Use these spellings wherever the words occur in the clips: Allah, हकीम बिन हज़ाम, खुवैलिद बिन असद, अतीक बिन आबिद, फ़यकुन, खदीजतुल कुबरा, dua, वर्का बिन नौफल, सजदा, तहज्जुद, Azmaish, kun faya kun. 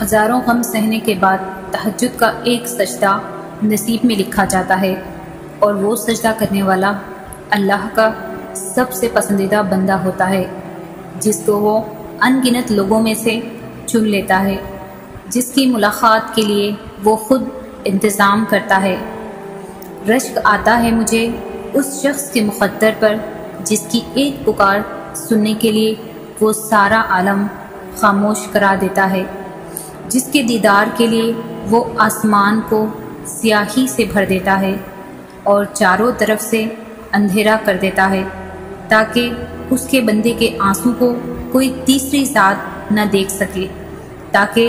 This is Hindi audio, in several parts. हजारों गम सहने के बाद तहज्जुद का एक सजदा नसीब में लिखा जाता है और वो सजदा करने वाला अल्लाह का सबसे पसंदीदा बंदा होता है जिसको वो अनगिनत लोगों में से चुन लेता है, जिसकी मुलाकात के लिए वो खुद इंतज़ाम करता है। रश्क आता है मुझे उस शख्स के मुक़द्दर पर जिसकी एक पुकार सुनने के लिए वो सारा आलम खामोश करा देता है, जिसके दीदार के लिए वो आसमान को स्याही से भर देता है और चारों तरफ से अंधेरा कर देता है ताकि उसके बंदे के आंसू को कोई तीसरी जात न देख सके, ताकि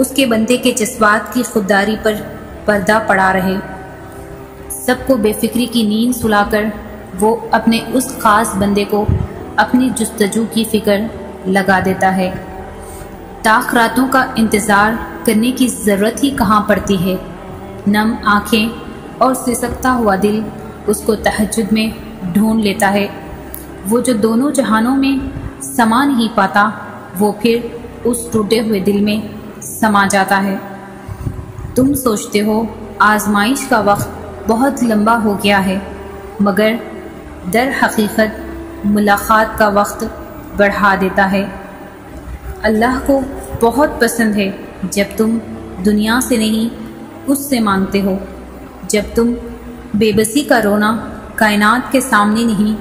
उसके बंदे के जज्बात की खुददारी पर पर्दा पड़ा रहे। सबको बेफिक्री की नींद सुलाकर वो अपने उस ख़ास बंदे को अपनी जुस्तजू की फ़िक्र लगा देता है। ताक रातों का इंतज़ार करने की ज़रूरत ही कहाँ पड़ती है। नम आँखें और सिसकता हुआ दिल उसको तहज्जुद में ढूंढ लेता है। वो जो दोनों जहानों में समा नहीं पाता वो फिर उस टूटे हुए दिल में समा जाता है। तुम सोचते हो आजमाइश का वक्त बहुत लंबा हो गया है, मगर दर हकीकत मुलाकात का वक्त बढ़ा देता है। अल्लाह को बहुत पसंद है जब तुम दुनिया से नहीं उससे मांगते हो, जब तुम बेबसी का रोना कायनात के सामने नहीं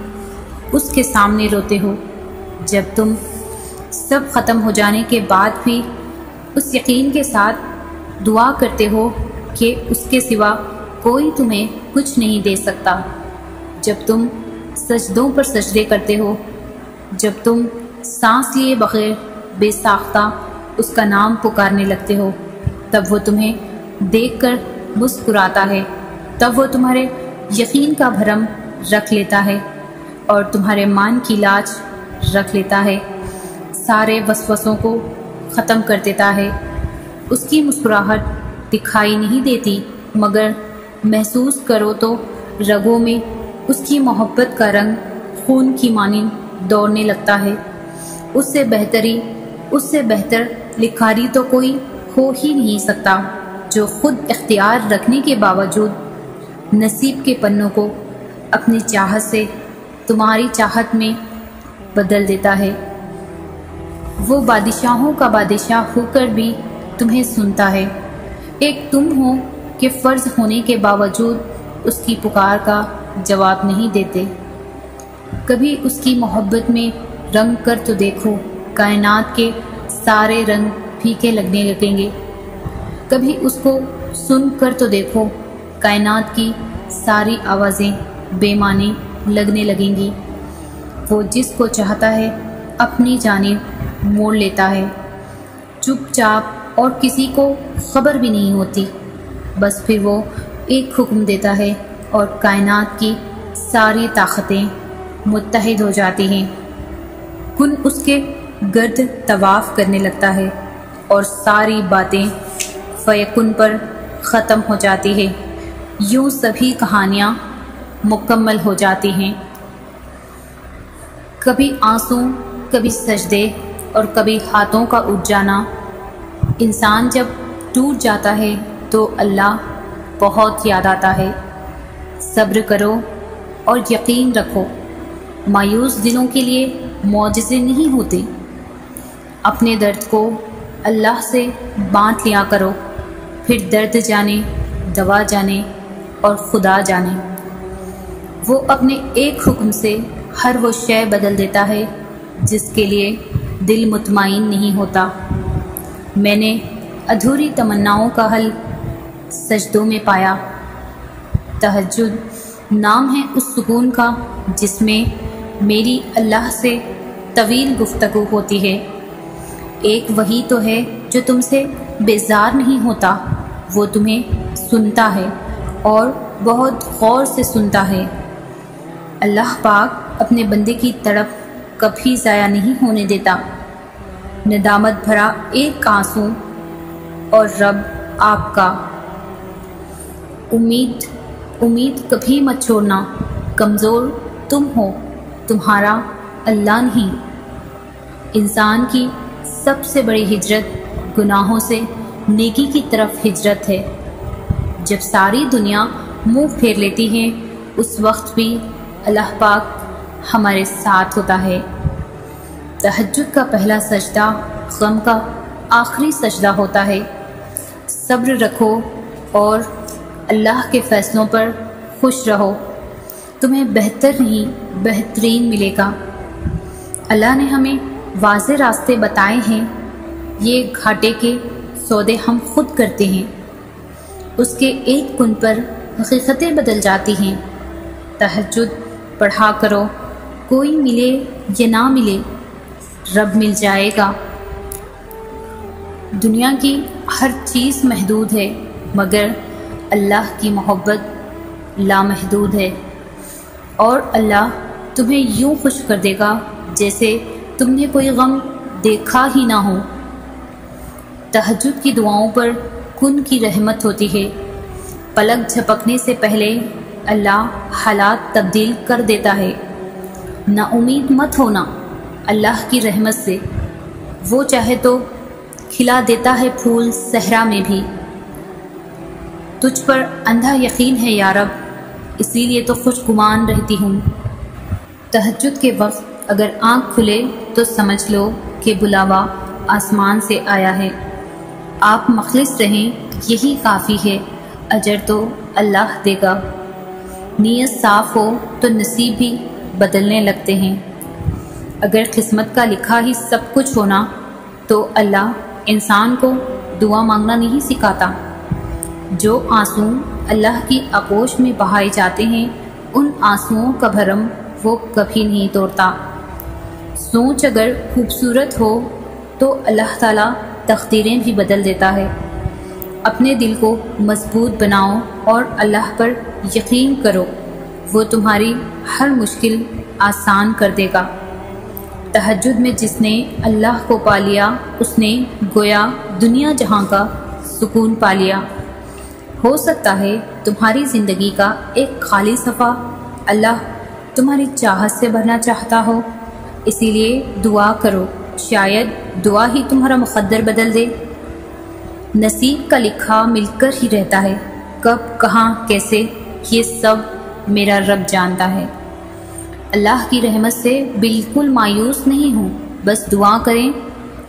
उसके सामने रोते हो, जब तुम सब ख़त्म हो जाने के बाद भी उस यकीन के साथ दुआ करते हो कि उसके सिवा कोई तुम्हें कुछ नहीं दे सकता, जब तुम सजदों पर सजदे करते हो, जब तुम सांस लिए बग़ैर बेसाख्ता उसका नाम पुकारने लगते हो, तब वो तुम्हें देखकर मुस्कुराता है, तब वो तुम्हारे यकीन का भरम रख लेता है और तुम्हारे मान की लाज रख लेता है, सारे वसवसों को ख़त्म कर देता है। उसकी मुस्कुराहट दिखाई नहीं देती, मगर महसूस करो तो रगों में उसकी मोहब्बत का रंग खून की मानिंद दौड़ने लगता है। उससे बेहतर लिखारी तो कोई हो ही नहीं सकता जो खुद इख्तियार रखने के बावजूद नसीब के पन्नों को अपनी चाहत से तुम्हारी चाहत में बदल देता है। वो बादशाहों का बादशाह होकर भी तुम्हें सुनता है। एक तुम हो कि फ़र्ज होने के बावजूद उसकी पुकार का जवाब नहीं देते। कभी उसकी मोहब्बत में रंग कर तो देखो, कायनात के सारे रंग फीके लगने लगेंगे। कभी उसको सुन कर तो देखो, कायनात की सारी आवाज़ें बेमाने लगने लगेंगी। वो जिसको चाहता है अपनी जानिब मोड़ लेता है, चुपचाप और किसी को खबर भी नहीं होती। बस फिर वो एक हुक्म देता है और कायनात की सारी ताकतें मुत्तहिद हो जाती हैं। कुन उसके गर्द तवाफ़ करने लगता है और सारी बातें फ़यकुन पर ख़त्म हो जाती है। यूँ सभी कहानियाँ मुकम्मल हो जाती हैं। कभी आंसू, कभी सजदे और कभी हाथों का उठ जाना। इंसान जब टूट जाता है तो अल्लाह बहुत याद आता है। सब्र करो और यकीन रखो, मायूस दिलों के लिए मौजज़े नहीं होते। अपने दर्द को अल्लाह से बांट लिया करो, फिर दर्द जाने, दवा जाने और खुदा जाने। वो अपने एक हुक्म से हर वो शय बदल देता है जिसके लिए दिल मुतमाइन नहीं होता। मैंने अधूरी तमन्नाओं का हल सजदों में पाया। तहज्जुद नाम है उस सुकून का जिसमें मेरी अल्लाह से तवील गुफ्तगू होती है। एक वही तो है जो तुमसे बेजार नहीं होता, वो तुम्हें सुनता है और बहुत गौर से सुनता है। अल्लाह पाक अपने बंदे की तड़प कभी ज़ाया नहीं होने देता। नदामत भरा एक आंसू और रब आपका। उम्मीद कभी मत छोड़ना, कमज़ोर तुम हो, तुम्हारा अल्लाह नहीं। इंसान की सबसे बड़ी हिजरत गुनाहों से नेकी की तरफ हिजरत है। जब सारी दुनिया मुंह फेर लेती है उस वक्त भी अल्लाह पाक हमारे साथ होता है। तहज्जुद का पहला सजदा गम का आखिरी सजदा होता है। सब्र रखो और अल्लाह के फैसलों पर खुश रहो, तुम्हें बेहतर नहीं बेहतरीन मिलेगा। अल्लाह ने हमें वाज़े रास्ते बताए हैं, ये घाटे के सौदे हम खुद करते हैं, उसके एक कुन पर हकीकतें बदल जाती हैं। तहज्जुद पढ़ा करो, कोई मिले या ना मिले रब मिल जाएगा। दुनिया की हर चीज़ महदूद है मगर अल्लाह की मोहब्बत लामहदूद है, और अल्लाह तुम्हें यूँ खुश कर देगा जैसे तुमने कोई गम देखा ही ना हो। तहज्जुद की दुआओं पर कुन की रहमत होती है। पलक झपकने से पहले अल्लाह हालात तब्दील कर देता है। ना उम्मीद मत होना अल्लाह की रहमत से, वो चाहे तो खिला देता है फूल सहरा में भी। तुझ पर अंधा यकीन है या रब, इसीलिए तो खुशगुमान रहती हूँ। तहज्जुद के वक्त अगर आँख खुले तो समझ लो कि बुलावा आसमान से आया है। आप मखलिस रहें यही काफ़ी है, अजर तो अल्लाह देगा। नीयत साफ हो तो नसीब भी बदलने लगते हैं। अगर किस्मत का लिखा ही सब कुछ होना तो अल्लाह इंसान को दुआ मांगना नहीं सिखाता। जो आंसू अल्लाह की आगोश में बहाए जाते हैं उन आंसुओं का भरम वो कभी नहीं तोड़ता। सोच अगर खूबसूरत हो तो अल्लाह ताला तकदीरें भी बदल देता है। अपने दिल को मजबूत बनाओ और अल्लाह पर यकीन करो, वो तुम्हारी हर मुश्किल आसान कर देगा। तहज्जुद में जिसने अल्लाह को पा लिया उसने गोया दुनिया जहां का सुकून पा लिया। हो सकता है तुम्हारी ज़िंदगी का एक खाली सफ़ा अल्लाह तुम्हारी चाहत से भरना चाहता हो, इसीलिए दुआ करो, शायद दुआ ही तुम्हारा मुक़द्दर बदल दे। नसीब का लिखा मिलकर ही रहता है, कब कहाँ कैसे ये सब मेरा रब जानता है। अल्लाह की रहमत से बिल्कुल मायूस नहीं हूँ, बस दुआ करें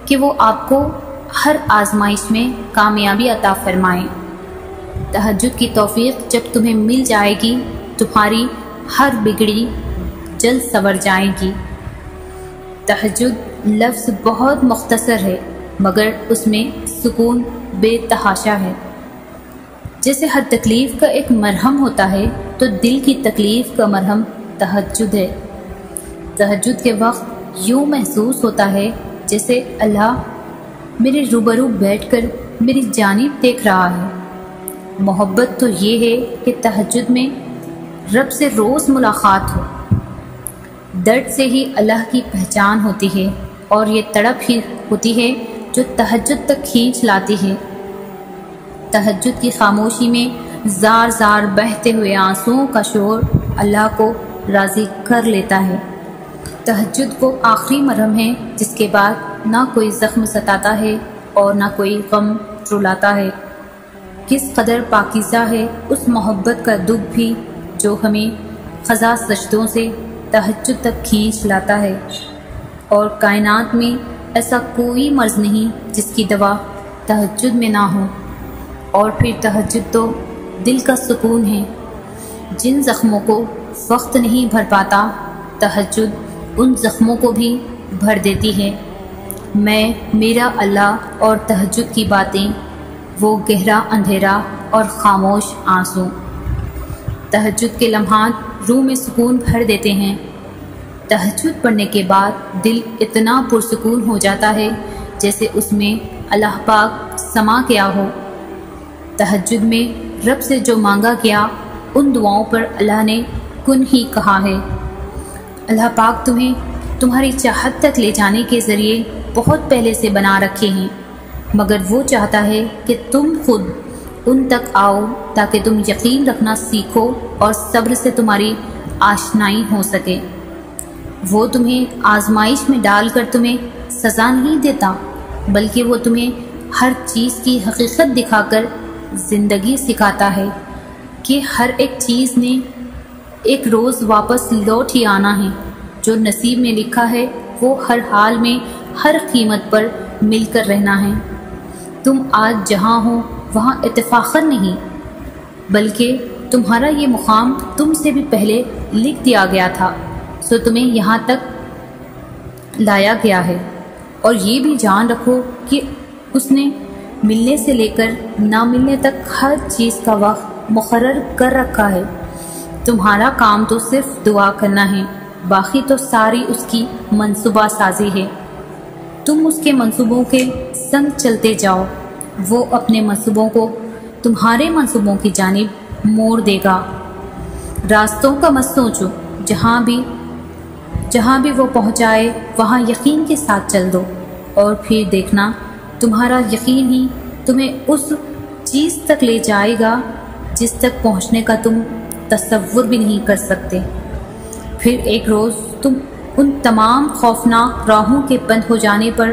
कि वो आपको हर आजमाइश में कामयाबी अता फरमाएँ। तहज्जुद की तौफीक जब तुम्हें मिल जाएगी तुम्हारी हर बिगड़ी जल्द संवर जाएगी। तहज्जुद लफ्ज़ बहुत मुख्तसर है मगर उसमें सुकून बेतहाशा है। जैसे हर तकलीफ़ का एक मरहम होता है तो दिल की तकलीफ़ का मरहम तहज्जुद है। तहज्जुद के वक्त यूँ महसूस होता है जैसे अल्लाह मेरे रूबरू बैठकर मेरी जानिब देख रहा है। मोहब्बत तो ये है कि तहज्जुद में रब से रोज़ मुलाकात हो। दर्द से ही अल्लाह की पहचान होती है और ये तड़प ही होती है जो तहज्जुद तक खींच लाती है। तहज्जुद की खामोशी में ज़ार ज़ार बहते हुए आंसुओं का शोर अल्लाह को राज़ी कर लेता है। तहज्जुद को आखिरी मरहम है जिसके बाद ना कोई ज़ख्म सताता है और ना कोई गम रुलाता है। किस कदर पाकीज़ा है उस मोहब्बत का दुख भी जो हमें ख़ज़ा सजदों से तहज्जुद तक खींच लाता है। और कायनात में ऐसा कोई मर्ज़ नहीं जिसकी दवा तहज्जुद में ना हो। और फिर तहज्जुद तो दिल का सुकून है। जिन ज़ख्मों को वक्त नहीं भर पाता तहज्जुद उन ज़ख्मों को भी भर देती है। मैं, मेरा अल्लाह और तहज्जुद की बातें, वो गहरा अंधेरा और ख़ामोश आंसू। तहज्जुद के लम्हात रूह में सुकून भर देते हैं। तहज्जुद पढ़ने के बाद दिल इतना पुरसुकून हो जाता है जैसे उसमें अल्लाह पाक समा गया हो। तहज्जुद में रब से जो मांगा गया उन दुआओं पर अल्लाह ने कुन ही कहा है। अल्लाह पाक तुम्हें तुम्हारी चाहत तक ले जाने के ज़रिए बहुत पहले से बना रखे हैं, मगर वो चाहता है कि तुम खुद उन तक आओ ताकि तुम यकीन रखना सीखो और सब्र से तुम्हारी आशनाई हो सके। वो तुम्हें आजमाइश में डालकर तुम्हें सज़ा नहीं देता बल्कि वो तुम्हें हर चीज़ की हकीकत दिखाकर ज़िंदगी सिखाता है कि हर एक चीज़ ने एक रोज़ वापस लौट ही आना है। जो नसीब में लिखा है वो हर हाल में हर कीमत पर मिलकर रहना है। तुम आज जहाँ हो वहाँ इत्तेफाकन नहीं, बल्कि तुम्हारा ये मुकाम तुमसे भी पहले लिख दिया गया था, सो तुम्हें यहाँ तक लाया गया है। और ये भी जान रखो कि उसने मिलने से लेकर ना मिलने तक हर चीज़ का वक्त मुकर्रर कर रखा है। तुम्हारा काम तो सिर्फ दुआ करना है, बाकी तो सारी उसकी मंसूबा साजी है। तुम उसके मंसूबों के संग चलते जाओ, वो अपने मंसूबों को तुम्हारे मंसूबों की जानिब मोड़ देगा। रास्तों का मत सोचो, जहाँ भी वो पहुँचाए वहाँ यकीन के साथ चल दो, और फिर देखना तुम्हारा यकीन ही तुम्हें उस चीज़ तक ले जाएगा जिस तक पहुँचने का तुम तसव्वुर भी नहीं कर सकते। फिर एक रोज़ तुम उन तमाम खौफनाक राहों के बंद हो जाने पर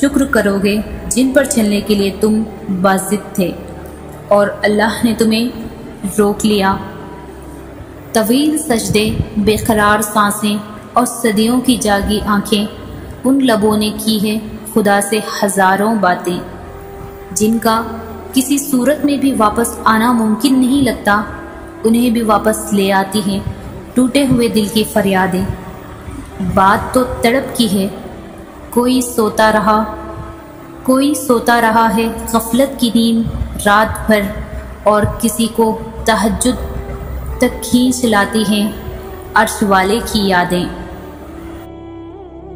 शुक्र करोगे जिन पर चलने के लिए तुम बाज़िद थे और अल्लाह ने तुम्हें रोक लिया। तवील सजदे, बेकरार सांसें और सदियों की जागी आंखें उन लबों ने की है खुदा से हज़ारों बातें, जिनका किसी सूरत में भी वापस आना मुमकिन नहीं लगता, उन्हें भी वापस ले आती हैं टूटे हुए दिल की फरियादें। बात तो तड़प की है, कोई सोता रहा है गफलत की नींद रात भर, और किसी को तहज्जुद तक खींच लाती हैं अर्श वाले की यादें।